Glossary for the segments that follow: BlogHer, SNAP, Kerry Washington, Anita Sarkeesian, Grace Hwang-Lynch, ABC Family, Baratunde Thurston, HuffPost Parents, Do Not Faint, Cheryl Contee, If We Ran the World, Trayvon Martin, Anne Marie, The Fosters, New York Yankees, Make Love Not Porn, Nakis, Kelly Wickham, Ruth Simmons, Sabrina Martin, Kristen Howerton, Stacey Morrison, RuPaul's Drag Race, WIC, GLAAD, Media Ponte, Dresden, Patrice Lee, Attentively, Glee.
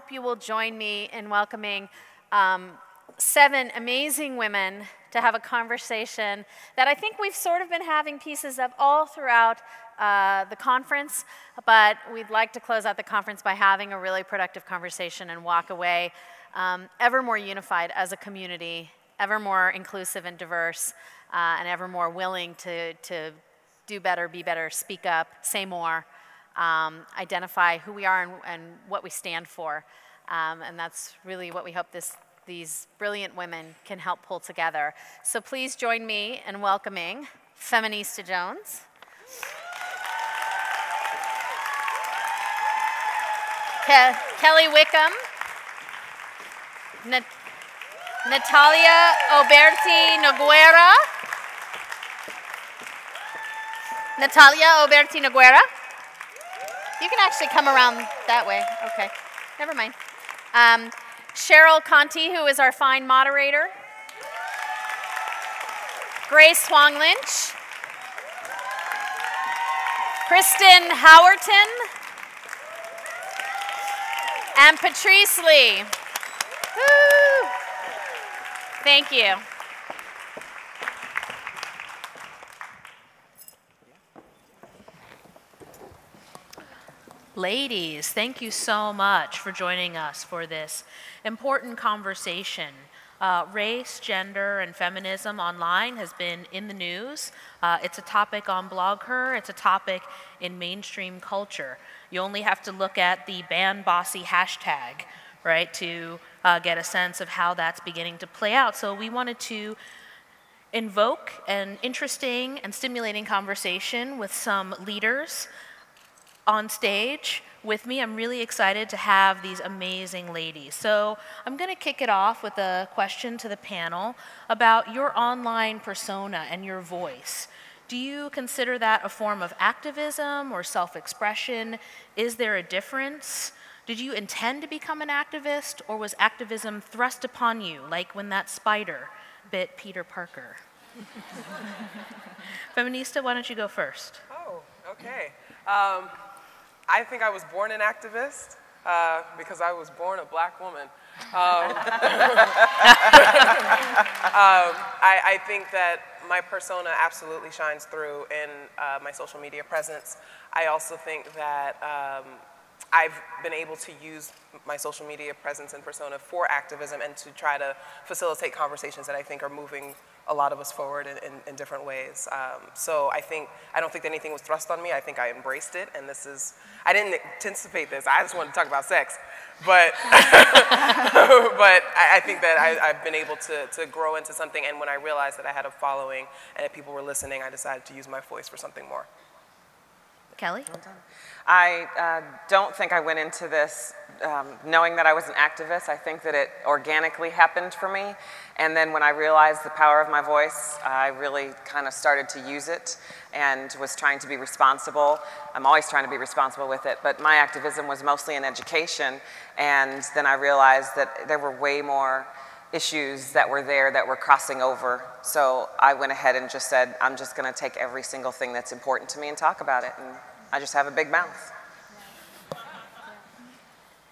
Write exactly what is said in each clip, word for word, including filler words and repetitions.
hope you will join me in welcoming um, seven amazing women to have a conversation that I think we've sort of been having pieces of all throughout uh, the conference, but we'd like to close out the conference by having a really productive conversation and walk away um, ever more unified as a community, ever more inclusive and diverse, uh, and ever more willing to, to do better, be better, speak up, say more, um, identify who we are and, and what we stand for. Um, and that's really what we hope this these brilliant women can help pull together. So please join me in welcoming Feminista Jones. Ke Kelly Wickham. Nat Natalia Oberti Noguera. Natalia Oberti Noguera. You can actually come around that way. Okay, never mind. Um, Cheryl Contee, who is our fine moderator. Grace Hwang-Lynch. Kristen Howerton. And Patrice Lee. Woo! Thank you. Ladies, thank you so much for joining us for this important conversation. Uh, race, gender, and feminism online has been in the news. Uh, it's a topic on BlogHer. It's a topic in mainstream culture. You only have to look at the Ban Bossy hashtag, right, to uh, get a sense of how that's beginning to play out. So we wanted to invoke an interesting and stimulating conversation with some leaders on stage with me. I'm really excited to have these amazing ladies. So I'm gonna kick it off with a question to the panel about your online persona and your voice. Do you consider that a form of activism or self-expression? Is there a difference? Did you intend to become an activist, or was activism thrust upon you, like when that spider bit Peter Parker? Feminista, why don't you go first? Oh, okay. Um, I think I was born an activist uh, because I was born a black woman. Um, um, I, I think that my persona absolutely shines through in uh, my social media presence. I also think that um, I've been able to use my social media presence and persona for activism and to try to facilitate conversations that I think are moving a lot of us forward in, in, in different ways. Um, so I think, I don't think that anything was thrust on me. I think I embraced it, and this is, I didn't anticipate this. I just wanted to talk about sex. But, but I, I think that I, I've been able to, to grow into something, and when I realized that I had a following and that people were listening, I decided to use my voice for something more. Kelly? I uh, don't think I went into this um, knowing that I was an activist. I think that it organically happened for me. And then when I realized the power of my voice, I really kind of started to use it and was trying to be responsible. I'm always trying to be responsible with it, but my activism was mostly in education. And then I realized that there were way more issues that were there that were crossing over. So I went ahead and just said, I'm just going to take every single thing that's important to me and talk about it. And I just have a big mouth.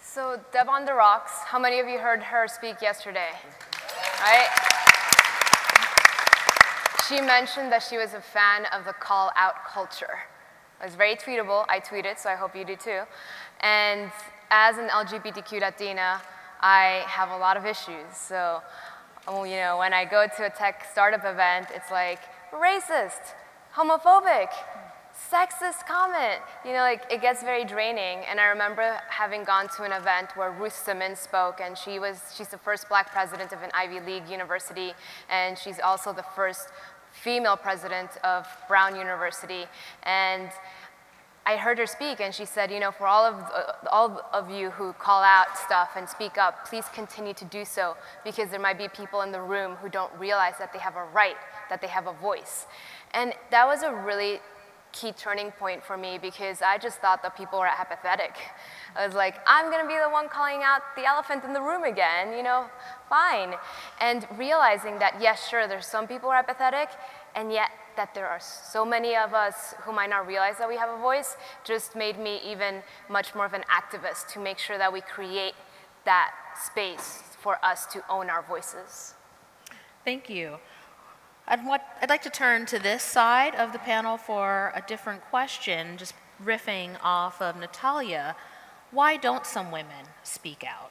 So Deb on the Rocks, how many of you heard her speak yesterday? Right? She mentioned that she was a fan of the call out culture. It was very tweetable. I tweeted, so I hope you do too. And as an L G B T Q Latina, I have a lot of issues. So, you know, when I go to a tech startup event, it's like racist, homophobic, sexist comment. You know, like, it gets very draining. And I remember having gone to an event where Ruth Simmons spoke, and she was, she's the first black president of an Ivy League university, and she's also the first female president of Brown University. And I heard her speak, and she said, you know, for all of, uh, all of you who call out stuff and speak up, please continue to do so, because there might be people in the room who don't realize that they have a right, that they have a voice. And that was a really key turning point for me, because I just thought that people were apathetic. I was like, I'm gonna be the one calling out the elephant in the room again, you know, fine. And realizing that, yes, sure, there's some people who are apathetic, and yet that there are so many of us who might not realize that we have a voice just made me even much more of an activist to make sure that we create that space for us to own our voices. Thank you. I'd, want, I'd like to turn to this side of the panel for a different question, just riffing off of Natalia. Why don't some women speak out?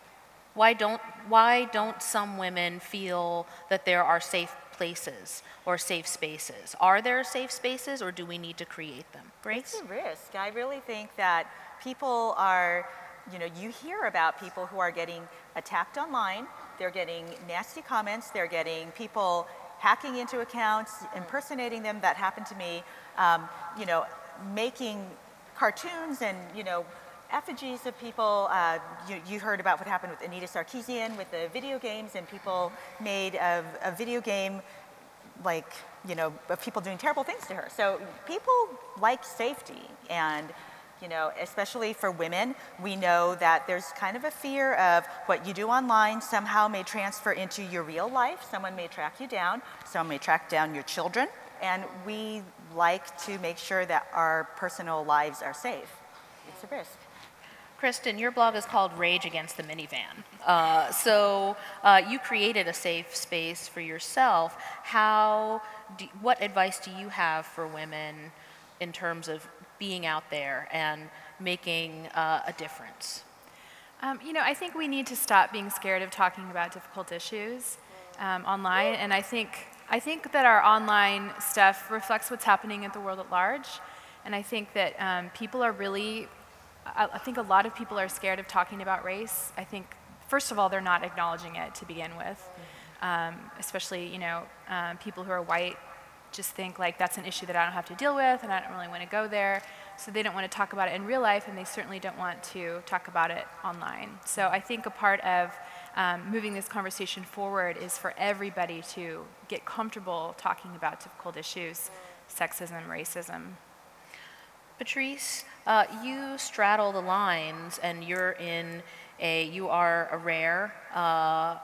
Why don't, why don't some women feel that there are safe places or safe spaces? Are there safe spaces, or do we need to create them? Grace? It's a risk. I really think that people are, you know, you hear about people who are getting attacked online. They're getting nasty comments. They're getting people hacking into accounts, impersonating them. That happened to me. Um, you know, making cartoons and, you know, effigies of people. Uh, you, you heard about what happened with Anita Sarkeesian with the video games, and people made a, a video game, like, you know, of people doing terrible things to her. So people like safety, and, you know, especially for women, we know that there's kind of a fear of what you do online somehow may transfer into your real life. Someone may track you down, someone may track down your children, and we like to make sure that our personal lives are safe. It's a risk. Kristen, your blog is called Rage Against the Minivan. Uh, so uh, you created a safe space for yourself. How do, what advice do you have for women in terms of being out there and making uh, a difference? Um, you know, I think we need to stop being scared of talking about difficult issues um, online. And I think, I think that our online stuff reflects what's happening in the world at large. And I think that um, people are really, I, I think a lot of people are scared of talking about race. I think, first of all, they're not acknowledging it to begin with. Um, especially, you know, um, people who are white just think like that's an issue that I don't have to deal with and I don't really want to go there. So they don't want to talk about it in real life, and they certainly don't want to talk about it online. So I think a part of um, moving this conversation forward is for everybody to get comfortable talking about difficult issues, sexism, racism. Patrice, uh, you straddle the lines, and you're in a, you are a rare uh,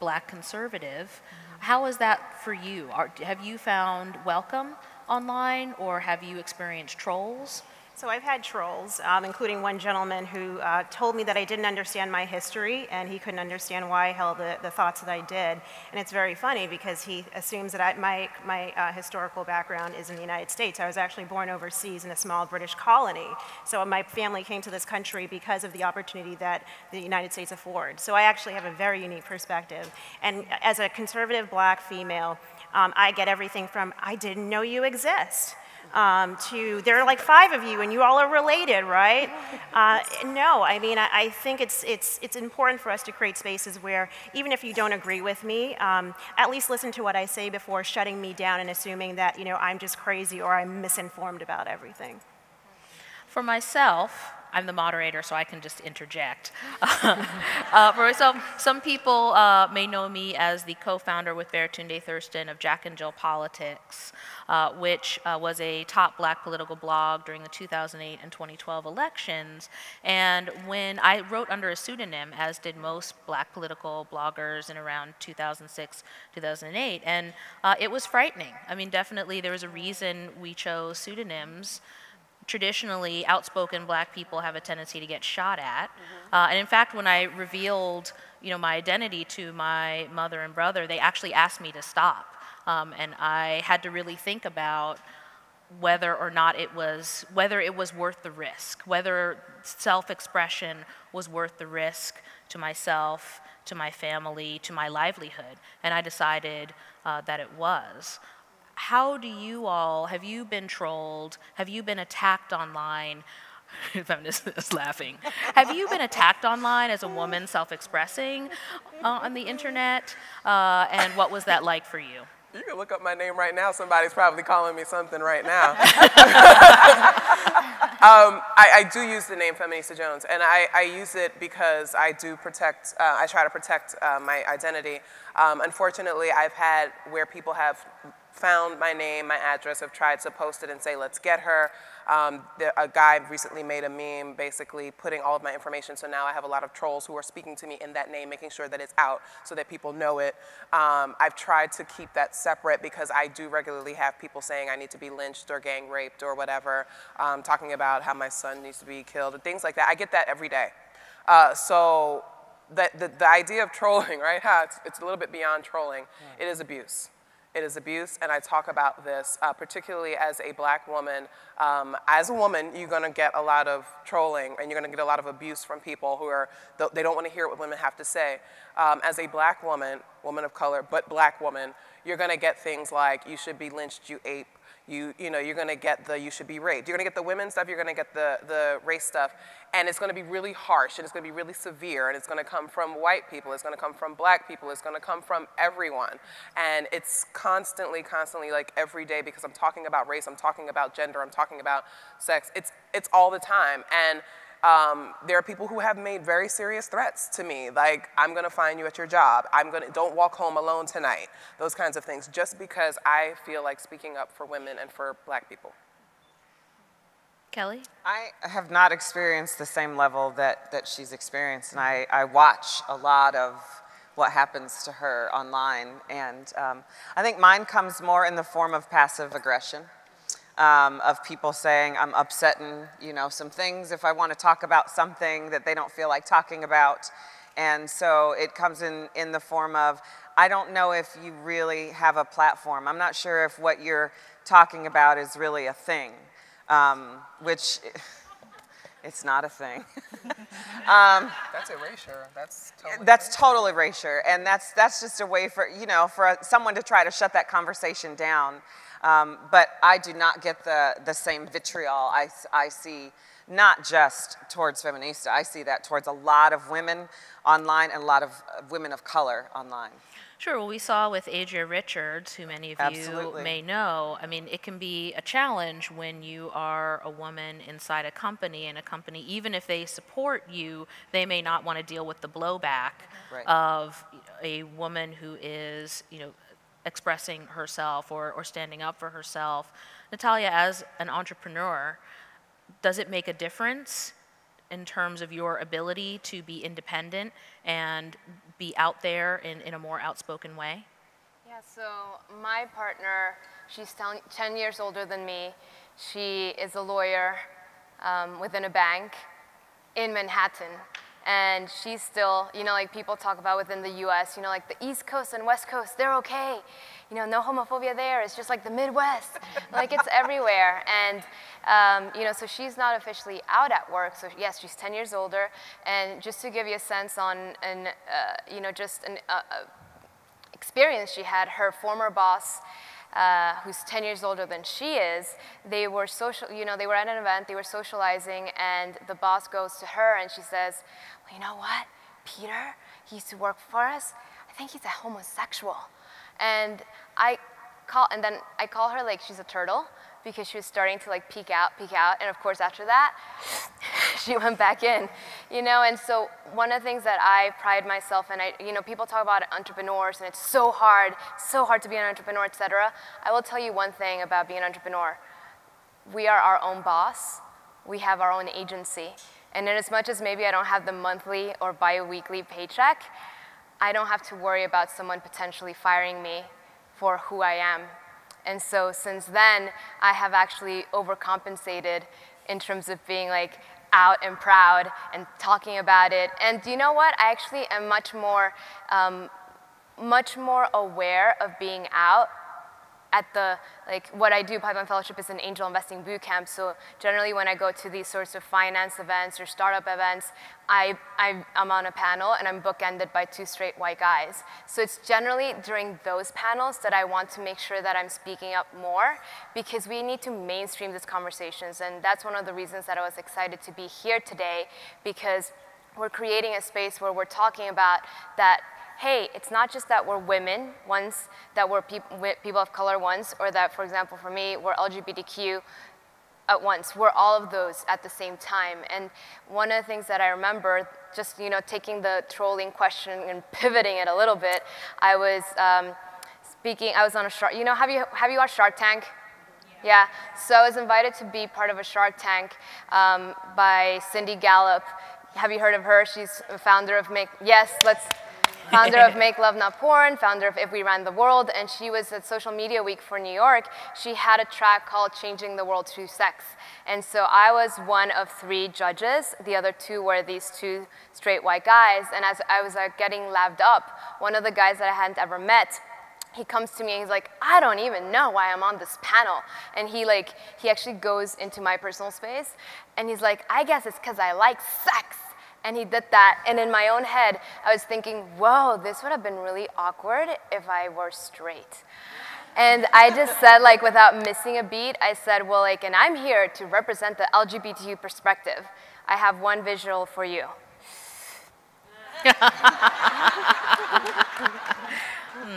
black conservative. How is that for you? Are, have you found welcome online, or have you experienced trolls? So I've had trolls, um, including one gentleman who uh, told me that I didn't understand my history, and he couldn't understand why I held the, the thoughts that I did. And it's very funny because he assumes that I, my, my uh, historical background is in the United States. I was actually born overseas in a small British colony. So my family came to this country because of the opportunity that the United States affords. So I actually have a very unique perspective. And as a conservative black female, um, I get everything from, I didn't know you exist. Um, to, there are like five of you and you all are related, right? Uh, no, I mean, I, I think it's, it's, it's important for us to create spaces where even if you don't agree with me, um, at least listen to what I say before shutting me down and assuming that, you know, I'm just crazy or I'm misinformed about everything. For myself, I'm the moderator, so I can just interject. uh, for myself, some people uh, may know me as the co-founder with Baratunde Thurston of Jack and Jill Politics, uh, which uh, was a top black political blog during the two thousand eight and twenty twelve elections. And when I wrote under a pseudonym, as did most black political bloggers in around two thousand six, two thousand eight, and uh, it was frightening. I mean, definitely there was a reason we chose pseudonyms. Traditionally, outspoken black people have a tendency to get shot at. Mm-hmm. uh, and in fact, when I revealed, you know, my identity to my mother and brother, they actually asked me to stop. Um, and I had to really think about whether or not it was, whether it was worth the risk, whether self-expression was worth the risk to myself, to my family, to my livelihood. And I decided uh, that it was. How do you all, have you been trolled? Have you been attacked online? Feminist is laughing. Have you been attacked online as a woman self-expressing uh, on the internet? Uh, and what was that like for you? You can look up my name right now. Somebody's probably calling me something right now. um, I, I do use the name Feminista Jones, and I, I use it because I do protect, uh, I try to protect uh, my identity. Um, unfortunately, I've had where people have found my name, my address, have tried to post it and say, let's get her. Um, the, a guy recently made a meme basically putting all of my information, so now I have a lot of trolls who are speaking to me in that name, making sure that it's out so that people know it. Um, I've tried to keep that separate because I do regularly have people saying I need to be lynched or gang raped or whatever, um, talking about how my son needs to be killed and things like that. I get that every day. Uh, so the, the, the idea of trolling, right? Huh, it's, it's a little bit beyond trolling. Yeah. It is abuse. It is abuse, and I talk about this, uh, particularly as a black woman. Um, as a woman, you're gonna get a lot of trolling, and you're gonna get a lot of abuse from people who are, they don't wanna hear what women have to say. Um, as a black woman, woman of color, but black woman, you're gonna get things like, you should be lynched, you ape, you, you know, you're gonna get the, you should be raped. You're gonna get the women stuff, you're gonna get the, the race stuff, and it's gonna be really harsh, and it's gonna be really severe, and it's gonna come from white people, it's gonna come from black people, it's gonna come from everyone. And it's constantly, constantly, like every day, because I'm talking about race, I'm talking about gender, I'm talking about sex, it's, it's all the time. And um, there are people who have made very serious threats to me, like, I'm gonna find you at your job, I'm gonna, don't walk home alone tonight, those kinds of things, just because I feel like speaking up for women and for black people. Kelly? I have not experienced the same level that, that she's experienced, and I, I watch a lot of what happens to her online, and um, I think mine comes more in the form of passive aggression, um, of people saying, I'm upsetting, you know, some things if I want to talk about something that they don't feel like talking about, and so it comes in, in the form of, I don't know if you really have a platform. I'm not sure if what you're talking about is really a thing. Um, which, it's not a thing. um, that's erasure, that's totally That's erasure. total erasure, and that's, that's just a way for, you know, for a, someone to try to shut that conversation down. Um, but I do not get the, the same vitriol I, I see, not just towards Feminista, I see that towards a lot of women online and a lot of women of color online. Sure, well, we saw with Adria Richards, who many of Absolutely. you may know, I mean, it can be a challenge when you are a woman inside a company, and a company, even if they support you, they may not want to deal with the blowback right. of a woman who is, you know, expressing herself or, or standing up for herself. Natalia, as an entrepreneur, does it make a difference in terms of your ability to be independent and be out there in, in a more outspoken way? Yeah, so my partner, she's ten years older than me. She is a lawyer um, within a bank in Manhattan. And she's still, you know, like people talk about within the U S, you know, like the East Coast and West Coast, they're okay. You know, no homophobia there. It's just like the Midwest. Like it's everywhere. And, um, you know, so she's not officially out at work. So yes, she's ten years older. And just to give you a sense on, an, uh, you know, just an uh, experience she had, her former boss, Uh, who's ten years older than she is, they were social, you know, they were at an event, they were socializing, and the boss goes to her and she says, well, you know what, Peter, he used to work for us, I think he's a homosexual. And I call, and then I call her like she's a turtle, because she was starting to like peek out, peek out, and of course after that, she went back in, you know, and so one of the things that I pride myself in, I, you know, people talk about entrepreneurs and it's so hard, so hard to be an entrepreneur, et cetera. I will tell you one thing about being an entrepreneur. We are our own boss. We have our own agency. And in as much as maybe I don't have the monthly or bi-weekly paycheck, I don't have to worry about someone potentially firing me for who I am. And so since then, I have actually overcompensated in terms of being like, out and proud and talking about it. And do you know what? I actually am much more, um, much more aware of being out at the, like what I do, Pipeline Fellowship is an angel investing boot camp. So generally when I go to these sorts of finance events or startup events, I, I, I'm on a panel and I'm bookended by two straight white guys. So it's generally during those panels that I want to make sure that I'm speaking up more, because we need to mainstream these conversations. And that's one of the reasons that I was excited to be here today, because we're creating a space where we're talking about that. Hey, it's not just that we're women once, that we're peop people of color once, or that, for example, for me, we're L G B T Q at once. We're all of those at the same time. And one of the things that I remember, just you know, taking the trolling question and pivoting it a little bit, I was um, speaking. I was on a Shark. You know, have you have you watched Shark Tank? Yeah. yeah. So I was invited to be part of a Shark Tank um, by Cindy Gallop. Have you heard of her? She's a founder of Make. Yes, let's. founder of Make Love Not Porn, founder of If We Ran the World, and she was at Social Media Week for New York. She had a track called Changing the World Through Sex. And so I was one of three judges. The other two were these two straight white guys. And as I was uh, getting laved up, one of the guys that I hadn't ever met, he comes to me and he's like, I don't even know why I'm on this panel. And he like, he actually goes into my personal space and he's like, I guess it's because I like sex. And he did that. And in my own head, I was thinking, whoa, this would have been really awkward if I were straight. And I just said, like, without missing a beat, I said, well, like, and I'm here to represent the L G B T Q perspective. I have one visual for you.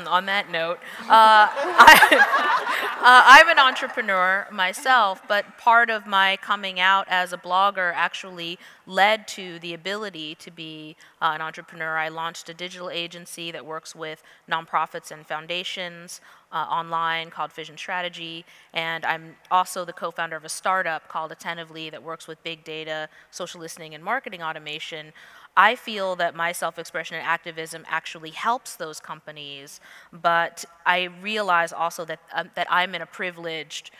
On that note, uh, I, uh, I'm an entrepreneur myself, but part of my coming out as a blogger actually led to the ability to be uh, an entrepreneur. I launched a digital agency that works with nonprofits and foundations uh, online called Vision Strategy, and I'm also the co-founder of a startup called Attentively that works with big data, social listening, and marketing automation. I feel that my self-expression and activism actually helps those companies, but I realize also that, um, that I'm in a privileged,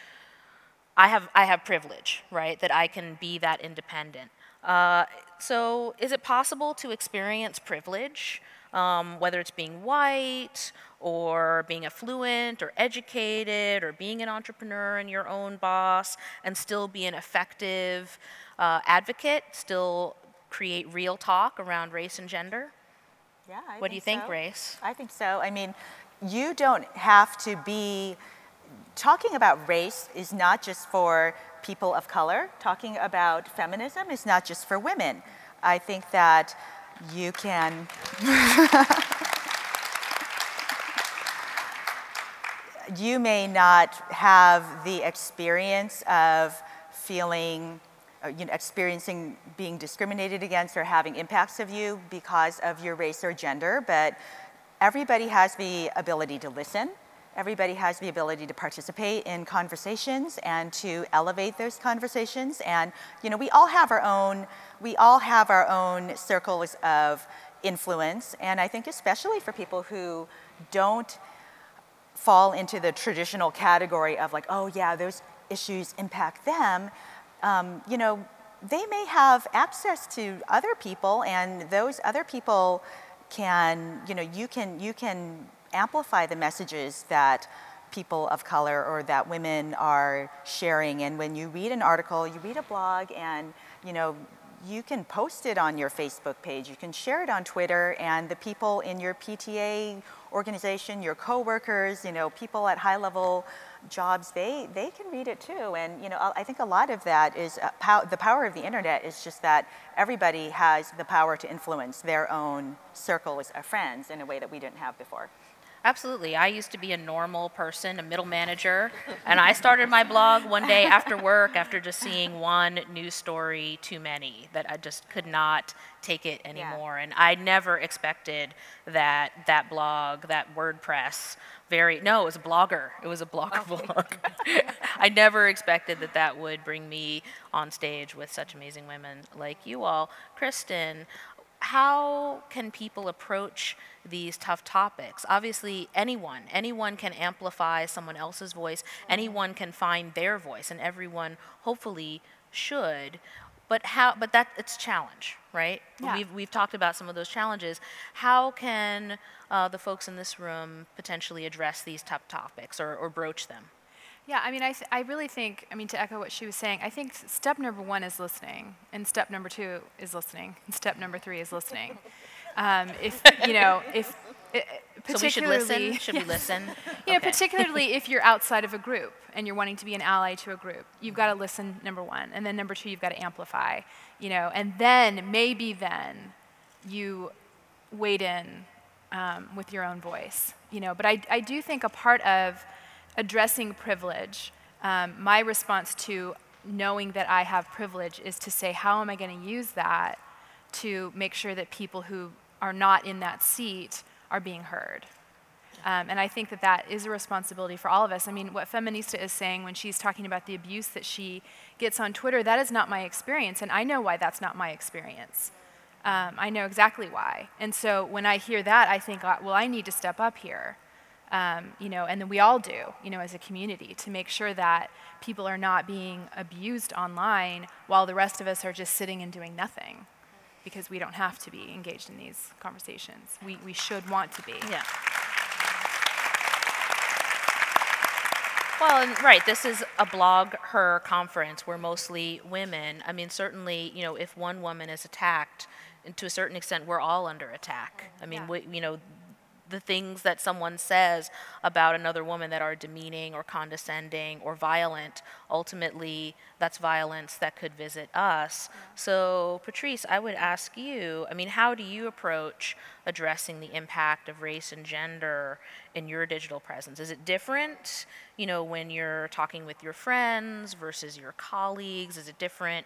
I have, I have privilege, right? That I can be that independent. Uh, so is it possible to experience privilege, um, whether it's being white or being affluent or educated or being an entrepreneur and your own boss, and still be an effective uh, advocate, still create real talk around race and gender? Yeah, I What do you think, so. Grace? I think so. I mean, you don't have to be... Talking about race is not just for people of color. Talking about feminism is not just for women. I think that you can... You may not have the experience of feeling... You know, experiencing being discriminated against or having impacts of you because of your race or gender, but everybody has the ability to listen. Everybody has the ability to participate in conversations and to elevate those conversations. And you know, we all have our own, we all have our own circles of influence. And I think especially for people who don't fall into the traditional category of like, oh yeah, those issues impact them. Um, you know, they may have access to other people, and those other people can, you know, you can, you can amplify the messages that people of color or that women are sharing. And when you read an article, you read a blog, and, you know, you can post it on your Facebook page, you can share it on Twitter, and the people in your P T A organization, your coworkers, you know, people at high level jobs, they, they can read it too. And, you know, I think a lot of that is uh, pow the power of the internet is just that everybody has the power to influence their own circles of friends in a way that we didn't have before. Absolutely. I used to be a normal person, a middle manager, and I started my blog one day after work after just seeing one news story too many that I just could not take it anymore. Yeah. And I never expected that that blog, that WordPress, very, no, it was a blogger. It was a blogger oh. blog. I never expected that that would bring me on stage with such amazing women like you all. Kristen, how can people approach these tough topics? Obviously, anyone, anyone can amplify someone else's voice. Anyone can find their voice, and everyone hopefully should. But how? But that it's a challenge, right? Yeah. We've we've talked about some of those challenges. How can uh, the folks in this room potentially address these tough topics or, or broach them? Yeah, I mean, I, th I really think, I mean, to echo what she was saying, I think step number one is listening, and step number two is listening, and step number three is listening. Um, if, you know, if it, particularly... So we should listen? Should yes. we listen? You know, okay. Particularly if you're outside of a group and you're wanting to be an ally to a group, you've got to listen, number one, and then number two, you've got to amplify, you know, and then, maybe then, you wade in um, with your own voice, you know. But I, I do think a part of... addressing privilege, um, my response to knowing that I have privilege is to say, how am I going to use that to make sure that people who are not in that seat are being heard? Um, and I think that that is a responsibility for all of us. I mean, what Feminista is saying when she's talking about the abuse that she gets on Twitter, that is not my experience, and I know why that's not my experience. Um, I know exactly why. And so when I hear that, I think, well, I need to step up here. Um, you know, and then we all do, you know, as a community, to make sure that people are not being abused online while the rest of us are just sitting and doing nothing, because we don't have to be engaged in these conversations. We, we should want to be. Yeah. Well, and right, this is a BlogHer conference. We're mostly women. I mean, certainly, you know, if one woman is attacked, and to a certain extent, we're all under attack. I mean, yeah. we, you know, the things that someone says about another woman that are demeaning or condescending or violent, ultimately that's violence that could visit us. So Patrice, I would ask you, I mean, how do you approach addressing the impact of race and gender in your digital presence? Is it different, you know, when you're talking with your friends versus your colleagues? Is it different,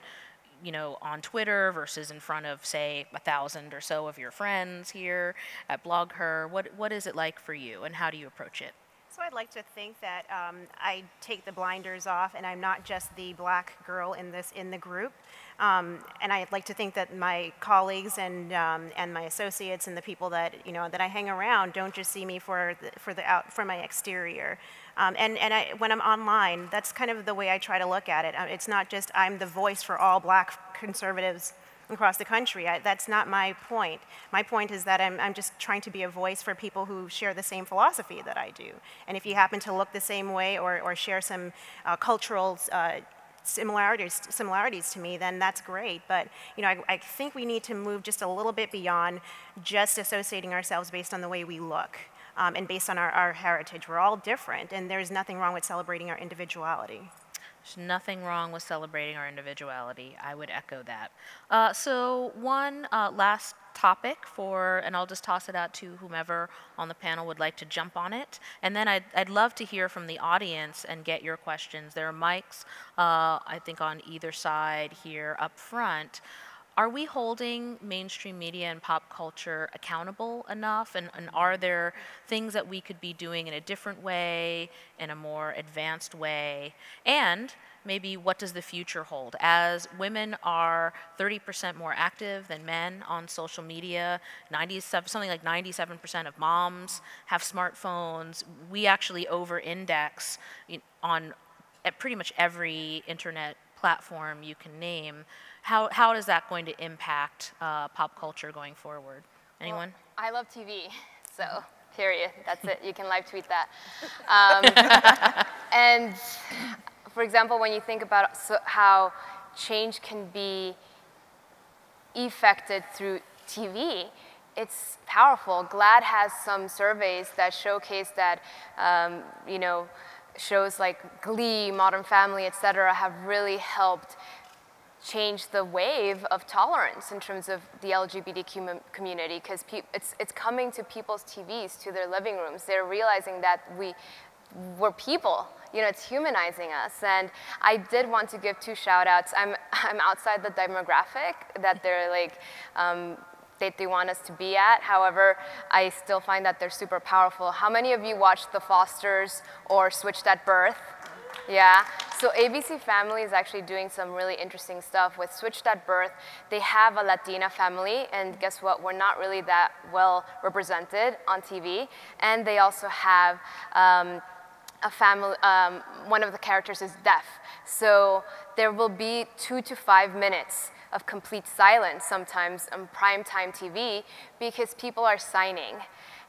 you know, on Twitter versus in front of, say, a thousand or so of your friends here at BlogHer? What, what is it like for you, and how do you approach it? So I'd like to think that um, I take the blinders off, and I'm not just the black girl in this in the group. Um, and I'd like to think that my colleagues and um, and my associates and the people that you know that I hang around don't just see me for the, for the out for my exterior. Um, and and I, when I'm online, that's kind of the way I try to look at it. It's not just I'm the voice for all black conservatives across the country. I, that's not my point. My point is that I'm, I'm just trying to be a voice for people who share the same philosophy that I do. And if you happen to look the same way or, or share some uh, cultural uh, similarities similarities to me, then that's great. But you know, I, I think we need to move just a little bit beyond just associating ourselves based on the way we look um, and based on our, our heritage. We're all different, and there's nothing wrong with celebrating our individuality. There's nothing wrong with celebrating our individuality. I would echo that. Uh, so one uh, last topic for, and I'll just toss it out to whomever on the panel would like to jump on it. And then I'd, I'd love to hear from the audience and get your questions. There are mics, uh, I think, on either side here up front. Are we holding mainstream media and pop culture accountable enough? And, and are there things that we could be doing in a different way, in a more advanced way? And maybe what does the future hold? As women are thirty percent more active than men on social media, ninety-seven, something like ninety-seven percent of moms have smartphones. We actually over-index on at pretty much every internet platform you can name. How, how is that going to impact uh, pop culture going forward? Anyone? Well, I love T V, so period. That's it. You can live tweet that. Um, and for example, when you think about so how change can be effected through T V, it's powerful. GLAAD has some surveys that showcase that, um, you know, shows like Glee, Modern Family, et cetera, have really helped change the wave of tolerance in terms of the L G B T Q community, because it's, it's coming to people's T Vs, to their living rooms. They're realizing that we, we're people. You know, it's humanizing us. And I did want to give two shout-outs. I'm, I'm outside the demographic that they're like, um, that they want us to be at. However, I still find that they're super powerful. How many of you watched The Fosters or Switched at Birth? Yeah. So A B C Family is actually doing some really interesting stuff with Switched at Birth. They have a Latina family, and guess what? We're not really that well represented on T V. And they also have um, a family, um, one of the characters is deaf. So there will be two to five minutes of complete silence sometimes on primetime T V because people are signing.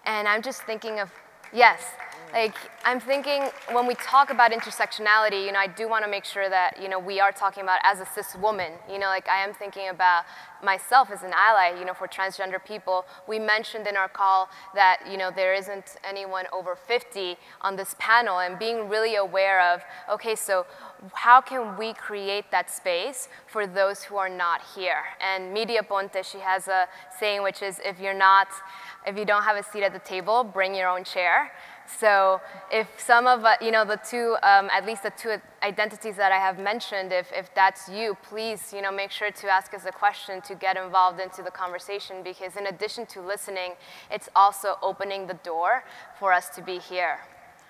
And I'm just thinking of, yes, like I'm thinking when we talk about intersectionality, you know, I do want to make sure that, you know, we are talking about as a cis woman, you know, like I am thinking about myself as an ally, you know, for transgender people. We mentioned in our call that, you know, there isn't anyone over fifty on this panel, and being really aware of, okay, so how can we create that space for those who are not here? And Media Ponte, she has a saying which is, if you're not, if you don't have a seat at the table, bring your own chair. So if some of, uh, you know, the two, um, at least the two identities that I have mentioned, if, if that's you, please, you know, make sure to ask us a question to get involved into the conversation, because in addition to listening, it's also opening the door for us to be here.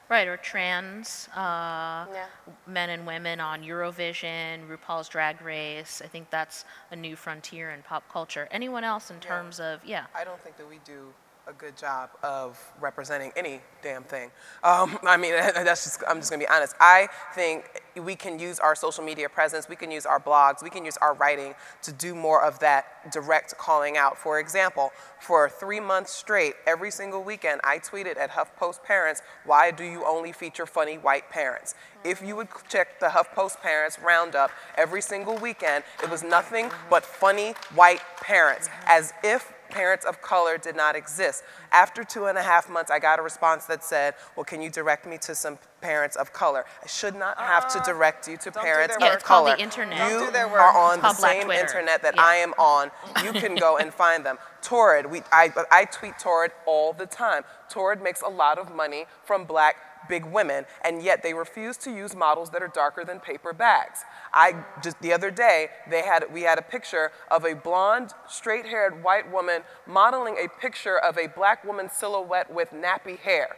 Right, or trans uh, yeah. men and women on Eurovision, RuPaul's Drag Race. I think that's a new frontier in pop culture. Anyone else in yeah. terms of, yeah. I don't think that we do a good job of representing any damn thing. Um, I mean, that's just, I'm just gonna be honest. I think we can use our social media presence, we can use our blogs, we can use our writing to do more of that direct calling out. For example, for three months straight, every single weekend, I tweeted at HuffPost Parents, why do you only feature funny white parents? Mm-hmm. If you would check the HuffPost Parents roundup every single weekend, it was nothing mm-hmm. but funny white parents, mm-hmm. as if parents of color did not exist. After two and a half months, I got a response that said, well, can you direct me to some parents of color? I should not have uh, to direct you to parents of color. Yeah, it's called the internet. You are on the same internet that yeah. I am on. You can go and find them. Torrid, we, I, I tweet Torrid all the time. Torrid makes a lot of money from black big women, and yet they refuse to use models that are darker than paper bags. I just the other day they had we had a picture of a blonde, straight-haired white woman modeling a picture of a black woman silhouette with nappy hair.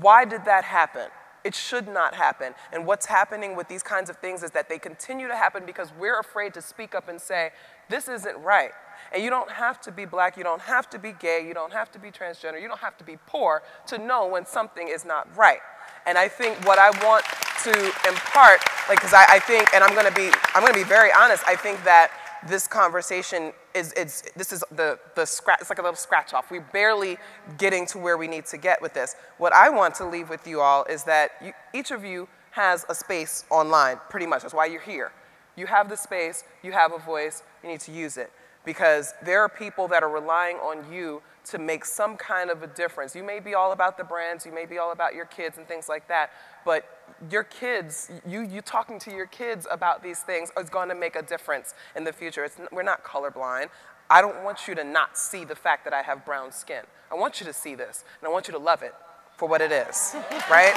Why did that happen? It should not happen. And what's happening with these kinds of things is that they continue to happen because we're afraid to speak up and say, this isn't right. And you don't have to be black, you don't have to be gay, you don't have to be transgender, you don't have to be poor to know when something is not right. And I think what I want to impart, like, because I, I think, and I'm gonna be, I'm gonna be very honest. I think that this conversation is, it's, this is the the scratch. It's like a little scratch off. We're barely getting to where we need to get with this. What I want to leave with you all is that you, each of you has a space online, pretty much. That's why you're here. You have the space. You have a voice. You need to use it because there are people that are relying on you to make some kind of a difference. You may be all about the brands, you may be all about your kids and things like that, but your kids, you, you talking to your kids about these things is gonna make a difference in the future. It's, we're not colorblind. I don't want you to not see the fact that I have brown skin. I want you to see this, and I want you to love it for what it is, right?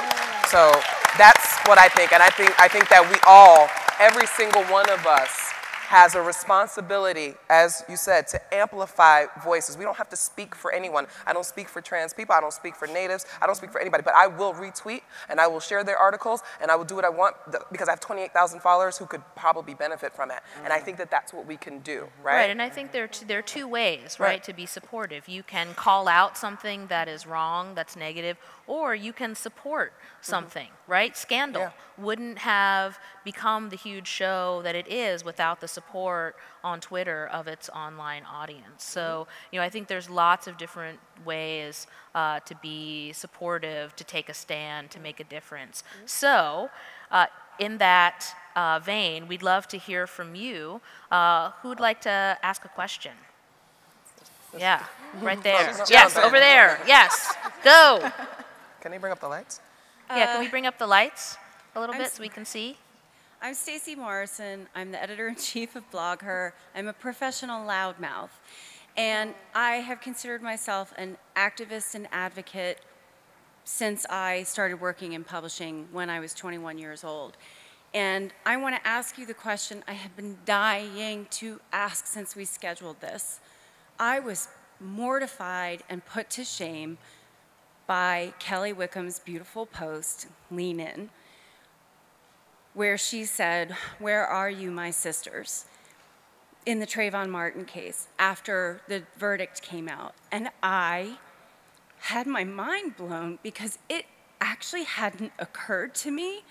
So that's what I think, and I think, I think that we all, every single one of us, has a responsibility, as you said, to amplify voices. We don't have to speak for anyone. I don't speak for trans people, I don't speak for natives, I don't speak for anybody, but I will retweet and I will share their articles and I will do what I want because I have twenty-eight thousand followers who could probably benefit from it. And I think that that's what we can do, right? Right, and I think there are two, there are two ways, right, right, to be supportive. You can call out something that is wrong, that's negative, or you can support something, mm-hmm. right? Scandal yeah. wouldn't have become the huge show that it is without the support on Twitter of its online audience. So, you know, I think there's lots of different ways uh, to be supportive, to take a stand, to make a difference. So, uh, in that uh, vein, we'd love to hear from you. Uh, who'd like to ask a question? Yeah, right there. Yes, over there. Yes, go. Can you bring up the lights? Uh, yeah, can we bring up the lights a little I'm bit so we can see? I'm Stacey Morrison. I'm the editor-in-chief of BlogHer. I'm a professional loudmouth. And I have considered myself an activist and advocate since I started working in publishing when I was twenty-one years old. And I want to ask you the question I have been dying to ask since we scheduled this. I was mortified and put to shame by Kelly Wickham's beautiful post, Lean In, where she said, where are you, my sisters, in the Trayvon Martin case after the verdict came out. And I had my mind blown because it actually hadn't occurred to me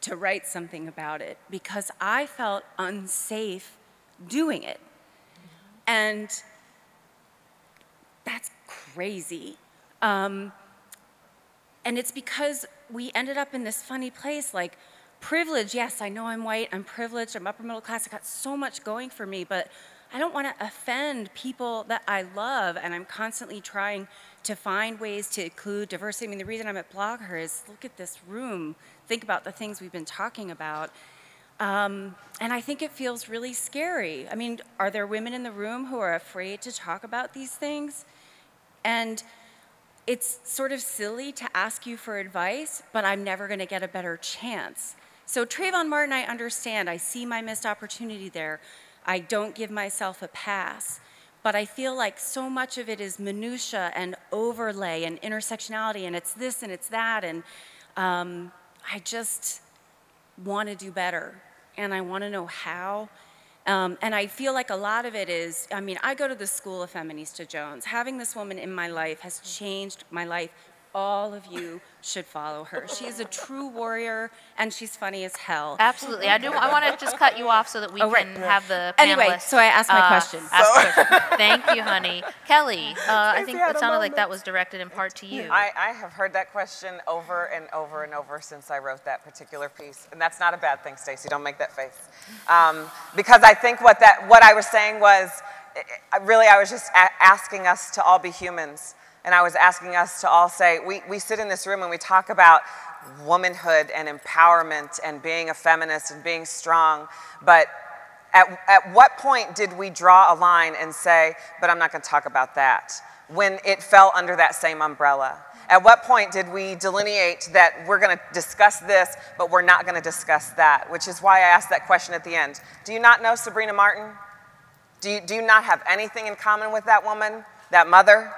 to write something about it because I felt unsafe doing it. And that's crazy. Um, And it's because we ended up in this funny place, like privilege, yes, I know I'm white, I'm privileged, I'm upper middle class, I got so much going for me, but I don't want to offend people that I love, and I'm constantly trying to find ways to include diversity. I mean, the reason I'm at BlogHer is look at this room, think about the things we've been talking about. Um, and I think it feels really scary. I mean, are there women in the room who are afraid to talk about these things? And it's sort of silly to ask you for advice, but I'm never gonna get a better chance. So Trayvon Martin, I understand. I see my missed opportunity there. I don't give myself a pass, but I feel like so much of it is minutia and overlay and intersectionality, and it's this and it's that, and Um, I just want to do better, and I want to know how. Um, and I feel like a lot of it is, I mean, I go to the school of Feminista Jones. Having this woman in my life has changed my life. All of you should follow her. She is a true warrior, and she's funny as hell. Absolutely. I do. I want to just cut you off so that we oh, right. can have the panelists. Anyway, so I asked my uh, question. Ask so. question. Thank you, honey. Kelly, uh, I think it sounded like that was directed in part to you. I, I have heard that question over and over and over since I wrote that particular piece, and that's not a bad thing, Stacey. Don't make that face, um, because I think what that what I was saying was, really, I was just a- asking us to all be humans. And I was asking us to all say, we, we sit in this room and we talk about womanhood and empowerment and being a feminist and being strong, but at, at what point did we draw a line and say, but I'm not gonna talk about that, when it fell under that same umbrella? At what point did we delineate that we're gonna discuss this, but we're not gonna discuss that? Which is why I asked that question at the end. Do you not know Sabrina Martin? Do you, do you not have anything in common with that woman, that mother?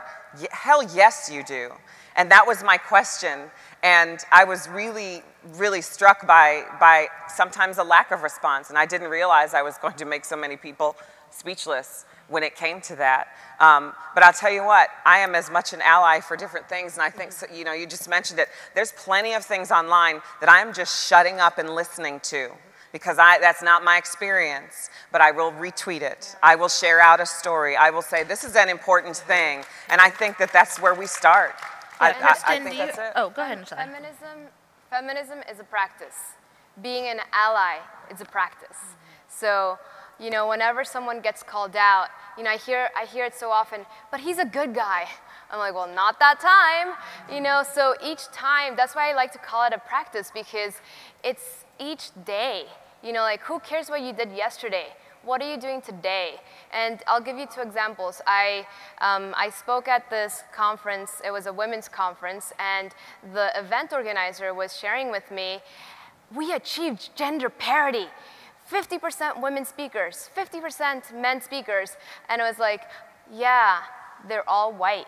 Hell yes, you do. And that was my question. And I was really, really struck by, by sometimes a lack of response. And I didn't realize I was going to make so many people speechless when it came to that. Um, but I'll tell you what, I am as much an ally for different things. And I think, so, you know, you just mentioned it. There's plenty of things online that I'm just shutting up and listening to, because I, that's not my experience, but I will retweet it. I will share out a story. I will say, this is an important thing. And I think that that's where we start. Yeah, I, I, I think you, that's it. Oh, go ahead. Feminism, feminism is a practice. Being an ally is a practice. So, you know, whenever someone gets called out, you know, I hear, I hear it so often, but he's a good guy. I'm like, well, not that time. You know, so each time, that's why I like to call it a practice, because it's each day. You know, like, who cares what you did yesterday? What are you doing today? And I'll give you two examples. I, um, I spoke at this conference. It was a women's conference, and the event organizer was sharing with me, we achieved gender parity. fifty percent women speakers, fifty percent men speakers. And I was like, yeah, they're all white.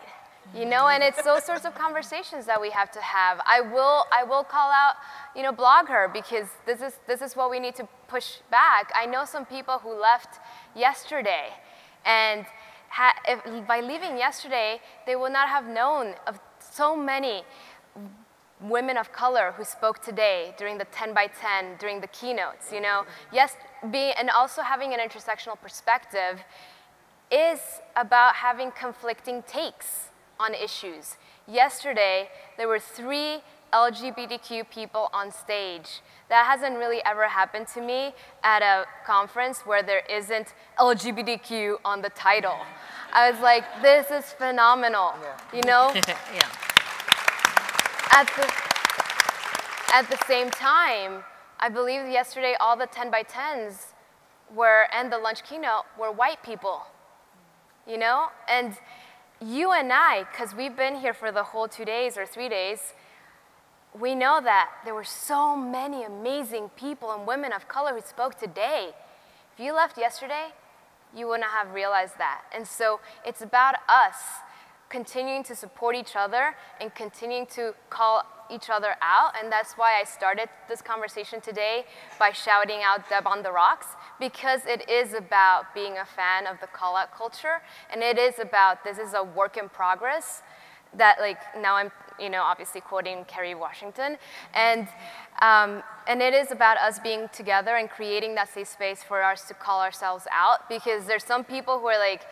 You know, and it's those sorts of conversations that we have to have. I will, I will call out, you know, BlogHer, because this is, this is what we need to push back. I know some people who left yesterday, and ha if, by leaving yesterday, they would not have known of so many women of color who spoke today during the ten by ten, during the keynotes, you know. Yes, being, and also having an intersectional perspective is about having conflicting takes on issues. Yesterday, there were three L G B T Q people on stage. That hasn't really ever happened to me at a conference where there isn't L G B T Q on the title. I was like, this is phenomenal, yeah. You know? Yeah. At the, at the same time, I believe yesterday all the ten by tens were, and the lunch keynote, were white people, you know? And you and I, because we've been here for the whole two days or three days, we know that there were so many amazing people and women of color who spoke today. If you left yesterday, you would not have realized that. And so it's about us continuing to support each other and continuing to call each other out. And that's why I started this conversation today by shouting out Deb on the Rocks, because it is about being a fan of the call-out culture, and it is about, this is a work in progress that, like, now I'm, you know, obviously quoting Kerry Washington, and, um, and it is about us being together and creating that safe space for us to call ourselves out, because there's some people who are like,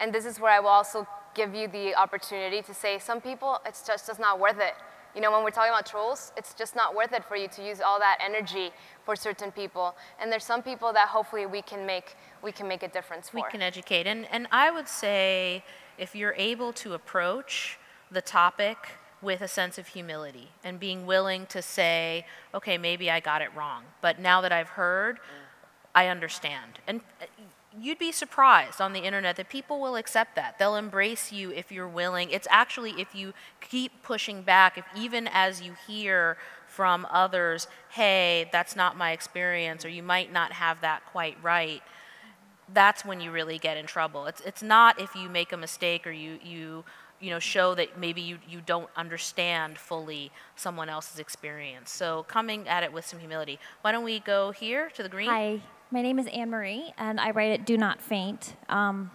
and this is where I will also give you the opportunity to say, some people, it's just, just not worth it. You know, when we're talking about trolls, it's just not worth it for you to use all that energy for certain people. And there's some people that hopefully we can make, we can make a difference for. We can educate. And, and I would say, if you're able to approach the topic with a sense of humility and being willing to say, okay, maybe I got it wrong, but now that I've heard, I understand. And you'd be surprised on the internet that people will accept that. They'll embrace you if you're willing. It's actually if you keep pushing back, if even as you hear from others, hey, that's not my experience, or you might not have that quite right, that's when you really get in trouble. It's, it's not if you make a mistake or you, you you know, show that maybe you, you don't understand fully someone else's experience. So coming at it with some humility. Why don't we go here to the green? Hi, my name is Anne Marie, and I write at Do Not Faint. Um,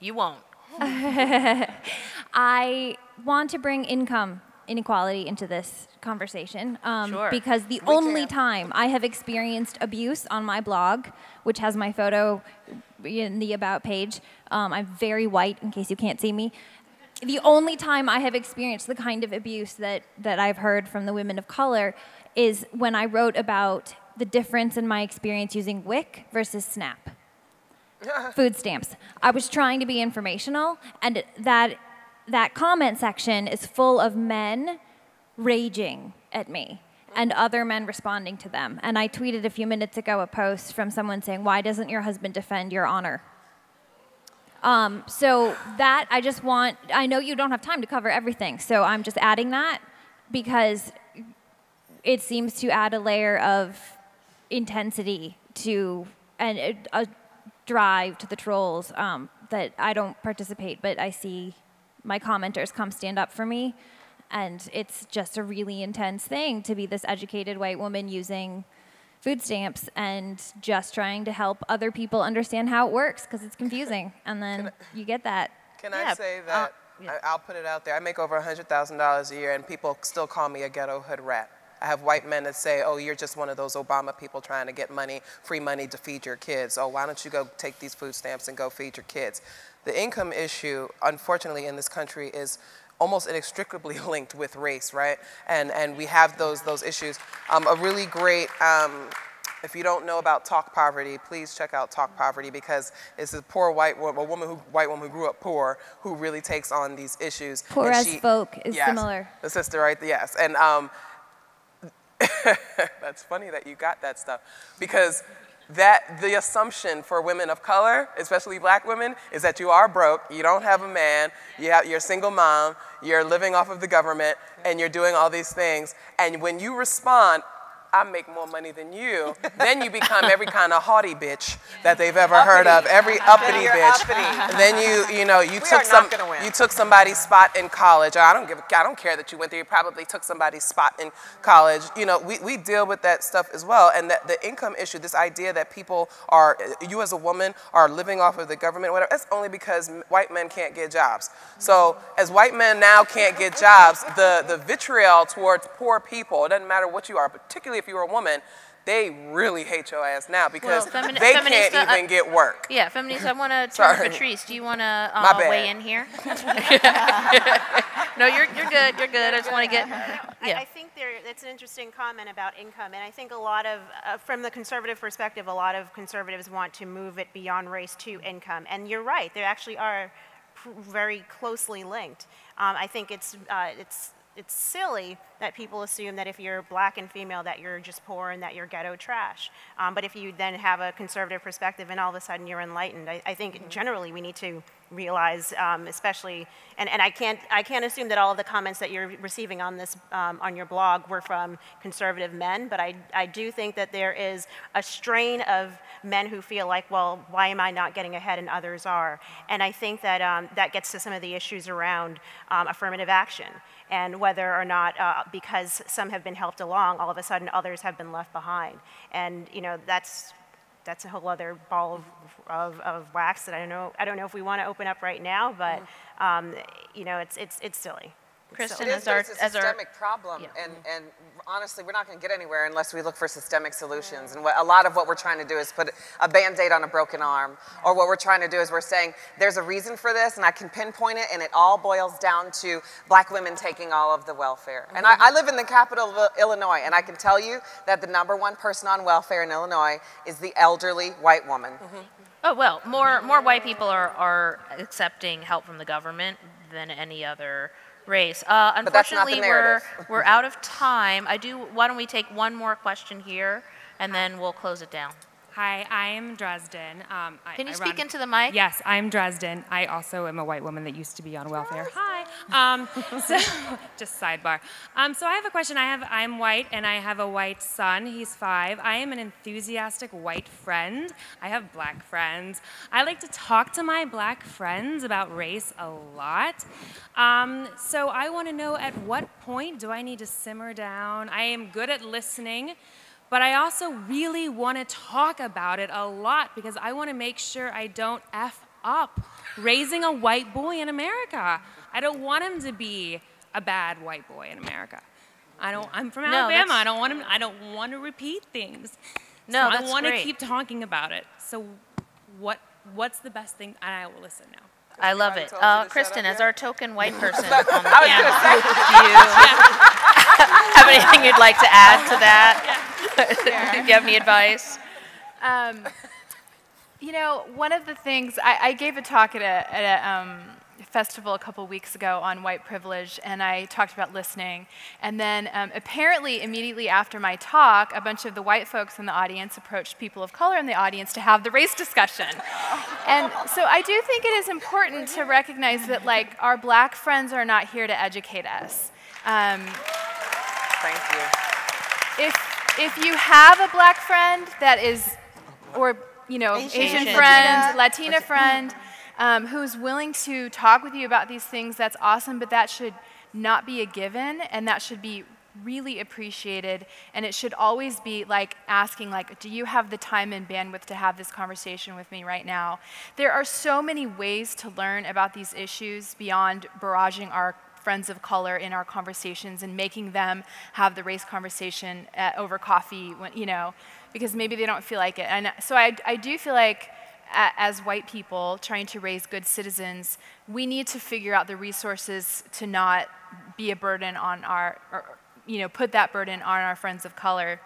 you won't. I want to bring income inequality into this conversation um, sure. because the we only too. time I have experienced abuse on my blog, which has my photo in the About page, um, I'm very white in case you can't see me, the only time I have experienced the kind of abuse that, that I've heard from the women of color is when I wrote about the difference in my experience using W I C versus SNAP. Food stamps. I was trying to be informational, and that that comment section is full of men raging at me and other men responding to them. And I tweeted a few minutes ago a post from someone saying, "Why doesn't your husband defend your honor?" Um, so that I just want, I know you don't have time to cover everything, so I'm just adding that because it seems to add a layer of intensity to, and a drive to the trolls um, that I don't participate, but I see my commenters come stand up for me. And it's just a really intense thing to be this educated white woman using food stamps and just trying to help other people understand how it works because it's confusing. And then I, you get that. Can yeah. I say that? Uh, yeah. I'll put it out there. I make over one hundred thousand dollars a year and people still call me a ghetto hood rat. I have white men that say, oh, you're just one of those Obama people trying to get money, free money to feed your kids. Oh, why don't you go take these food stamps and go feed your kids? The income issue, unfortunately, in this country is almost inextricably linked with race, right? And, and we have those, those issues. Um, a really great, um, if you don't know about Talk Poverty, please check out Talk Poverty because it's a poor white woman, a woman who, white woman who grew up poor who really takes on these issues. Poor and as she, folk is yes, similar. The sister, right? Yes. And, um, that's funny that you got that stuff because that the assumption for women of color, especially black women, is that you are broke, you don't have a man, you have, you're a single mom, you're living off of the government, and you're doing all these things. And when you respond, I make more money than you, then you become every kind of haughty bitch that they've ever uppity. heard of, every uppity bitch. Uppity. And then you, you know, you we took some, you took somebody's spot in college. I don't give, I don't care that you went there. You probably took somebody's spot in college. You know, we, we deal with that stuff as well. And that the income issue, this idea that people are, you as a woman are living off of the government, whatever. That's only because white men can't get jobs. So as white men now can't get jobs, the the vitriol towards poor people, it doesn't matter what you are, particularly if If you were a woman, they really hate your ass now because well, they can't even uh, get work. Yeah, Feminista, I want to turn to Patrice. Do you want to uh, weigh in here? No, you're, you're good. You're good. I just want to get... Yeah. I, I think there, it's an interesting comment about income. And I think a lot of, uh, from the conservative perspective, a lot of conservatives want to move it beyond race to income. And you're right. They actually are very closely linked. Um, I think it's uh, it's... It's silly that people assume that if you're black and female that you're just poor and that you're ghetto trash. Um, but if you then have a conservative perspective and all of a sudden you're enlightened, I, I think mm-hmm. generally we need to realize, um, especially, and, and I can't I can't assume that all of the comments that you're receiving on this um, on your blog were from conservative men, but I, I do think that there is a strain of men who feel like, well, why am I not getting ahead and others are? And I think that um, that gets to some of the issues around um, affirmative action and whether or not uh, because some have been helped along, all of a sudden others have been left behind. And you know that's. That's a whole other ball of, of, of wax that I don't know. I don't know if we want to open up right now, but um, you know, it's it's it's silly. Kristen, as our, it's a systemic our, problem, yeah. and and honestly, we're not going to get anywhere unless we look for systemic solutions. Yeah. And what, a lot of what we're trying to do is put a Band-Aid on a broken arm, yeah. or what we're trying to do is we're saying there's a reason for this, and I can pinpoint it, and it all boils down to black women taking all of the welfare. Mm-hmm. And I, I live in the capital of Illinois, and I can tell you that the number one person on welfare in Illinois is the elderly white woman. Mm-hmm. Oh well, more more white people are are accepting help from the government than any other race. Uh, unfortunately, we're we're out of time. I do. Why don't we take one more question here, and then we'll close it down. Hi, I'm Dresden. Um, Can I, you I speak run, into the mic? Yes, I'm Dresden. I also am a white woman that used to be on welfare. Hi. Um, so, just sidebar. Um, so I have a question. I have, I'm white, and I have a white son. He's five. I am an enthusiastic white friend. I have black friends. I like to talk to my black friends about race a lot. Um, so I want to know, at what point do I need to simmer down? I am good at listening, but I also really want to talk about it a lot because I want to make sure I don't F up raising a white boy in America. I don't want him to be a bad white boy in America. I don't, I'm from Alabama. No, I don't want him, I don't want to repeat things. No, so that's I want great. to keep talking about it. So what, what's the best thing? And I will listen now. I love it. Uh, Kristen, as our token white person on the panel, do you have anything you'd like to add to that? Yeah. Do you have any advice? Um, you know, one of the things, I, I gave a talk at a, at a um, festival a couple weeks ago on white privilege, and I talked about listening. And then um, apparently immediately after my talk, a bunch of the white folks in the audience approached people of color in the audience to have the race discussion. And so I do think it is important to recognize that, like, our black friends are not here to educate us. Um, Thank you. If, if you have a black friend that is, or, you know, Asian, Asian friend, Latina, Latina friend, Um, who's willing to talk with you about these things, that's awesome, but that should not be a given, and that should be really appreciated, and it should always be like asking, like, do you have the time and bandwidth to have this conversation with me right now? There are so many ways to learn about these issues beyond barraging our friends of color in our conversations and making them have the race conversation at, over coffee, when, you know, because maybe they don't feel like it. And so I, I do feel like, as white people trying to raise good citizens, we need to figure out the resources to not be a burden on our, or, you know, put that burden on our friends of color.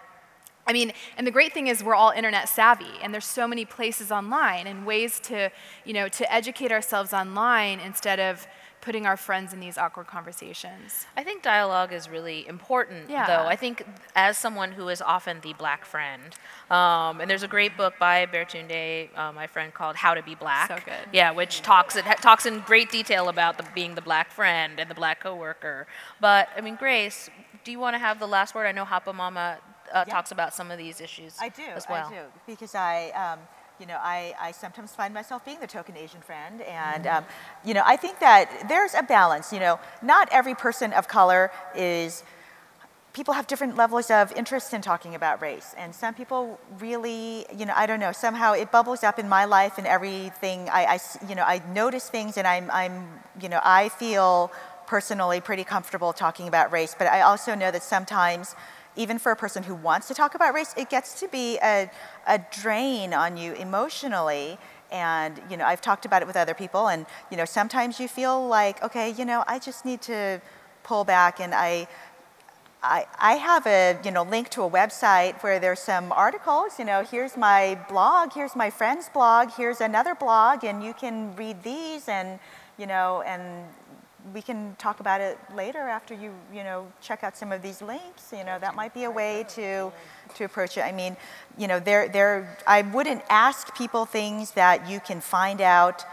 I mean, and the great thing is we're all internet savvy, and there's so many places online and ways to, you know, to educate ourselves online instead of putting our friends in these awkward conversations. I think dialogue is really important, yeah. though. I think as someone who is often the black friend, um, and there's a great book by Baratunde, uh, my friend, called How to Be Black. So good. Yeah, which talks, it talks in great detail about the, being the black friend and the black coworker. But, I mean, Grace, do you want to have the last word? I know Hapa Mama uh, yeah. talks about some of these issues I do, as well. I do, because I... Um, You know, I, I sometimes find myself being the token Asian friend, and, um, you know, I think that there's a balance. You know, not every person of color is, people have different levels of interest in talking about race, and some people really, you know, I don't know, somehow it bubbles up in my life and everything. I, I you know, I notice things, and I'm, I'm, you know, I feel personally pretty comfortable talking about race, but I also know that sometimes, even for a person who wants to talk about race, it gets to be a, a drain on you emotionally. And, you know, I've talked about it with other people, and, you know, sometimes you feel like, okay, you know, I just need to pull back. And I, I, I have a, you know, link to a website where there's some articles, you know, here's my blog, here's my friend's blog, here's another blog, and you can read these, and, you know, and we can talk about it later after you, you know, check out some of these links. You know, that might be a way to, to approach it. I mean, you know, there, there. I wouldn't ask people things that you can find out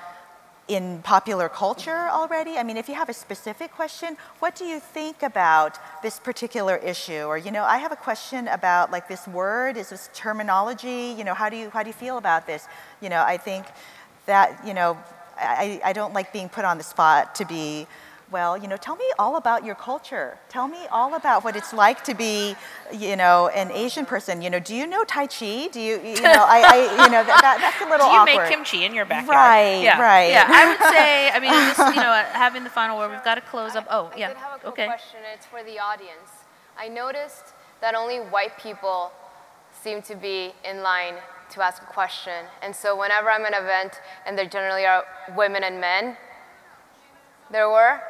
in popular culture already. I mean, if you have a specific question, what do you think about this particular issue? Or, you know, I have a question about, like, this word, is this terminology? You know, how do you, how do you feel about this? You know, I think that, you know, I, I don't like being put on the spot to be, well, you know, tell me all about your culture. Tell me all about what it's like to be, you know, an Asian person. You know, do you know Tai Chi? Do you, you know, I, I you know, that, that, that's a little awkward. Do you awkward. make kimchi in your backyard? Right, yeah. right. Yeah, I would say, I mean, just, you know, having the final word, we've got to close up. Oh, I, I yeah, I did have a quick okay. question, and it's for the audience. I noticed that only white people seem to be in line to ask a question. And so whenever I'm at an event, and there generally are women and men, there were?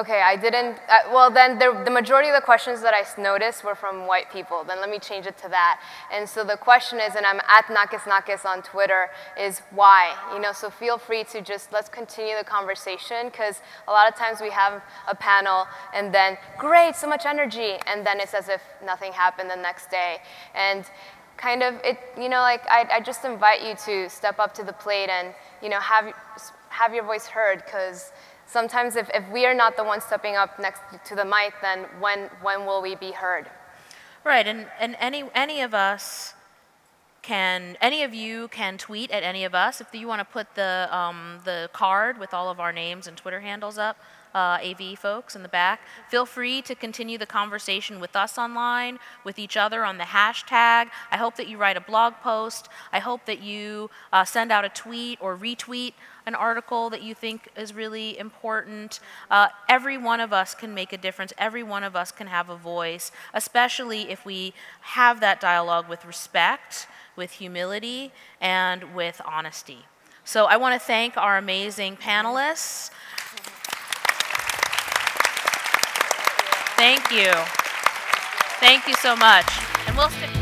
Okay, I didn't, uh, well then there, the majority of the questions that I noticed were from white people. Then let me change it to that. And so the question is, and I'm at Nakis Nakis on Twitter, is why? You know, so feel free to just, let's continue the conversation, because a lot of times we have a panel and then, great, so much energy, and then it's as if nothing happened the next day. And kind of, it, you know, like I, I just invite you to step up to the plate and, you know, have, have your voice heard, because sometimes if, if we are not the ones stepping up next to the mic, then when, when will we be heard? Right, and, and any, any of us can, any of you can tweet at any of us. If you want to put the, um, the card with all of our names and Twitter handles up, uh, A V folks in the back, feel free to continue the conversation with us online, with each other on the hashtag. I hope that you write a blog post. I hope that you uh, send out a tweet or retweet an article that you think is really important. Uh, every one of us can make a difference. Every one of us can have a voice, especially if we have that dialogue with respect, with humility, and with honesty. So I want to thank our amazing panelists. Thank you. Thank you so much. And we'll stick.